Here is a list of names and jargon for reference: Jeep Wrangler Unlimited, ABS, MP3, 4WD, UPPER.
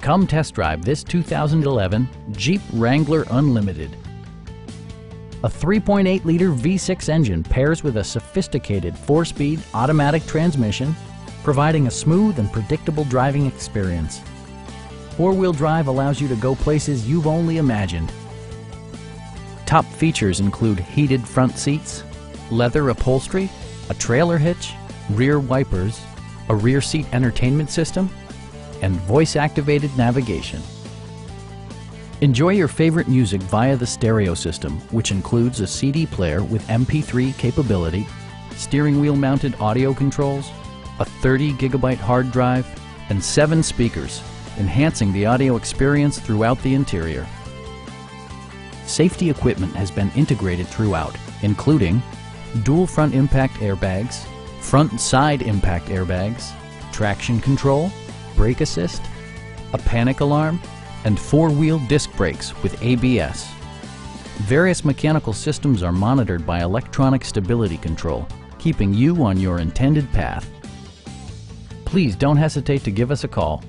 Come test drive this 2011 Jeep Wrangler Unlimited. A 3.8-liter V6 engine pairs with a sophisticated 4-speed automatic transmission, providing a smooth and predictable driving experience. Four-wheel drive allows you to go places you've only imagined. Top features include heated front seats, leather upholstery, a trailer hitch, rear wipers, a rear seat entertainment system, and voice-activated navigation. Enjoy your favorite music via the stereo system, which includes a CD player with MP3 capability, steering wheel mounted audio controls, a 30-gigabyte hard drive, and 7 speakers, enhancing the audio experience throughout the interior. Safety equipment has been integrated throughout, including dual front impact airbags, front and side impact airbags, traction control, brake assist, a panic alarm, and 4-wheel disc brakes with ABS. Various mechanical systems are monitored by electronic stability control, keeping you on your intended path. Please don't hesitate to give us a call.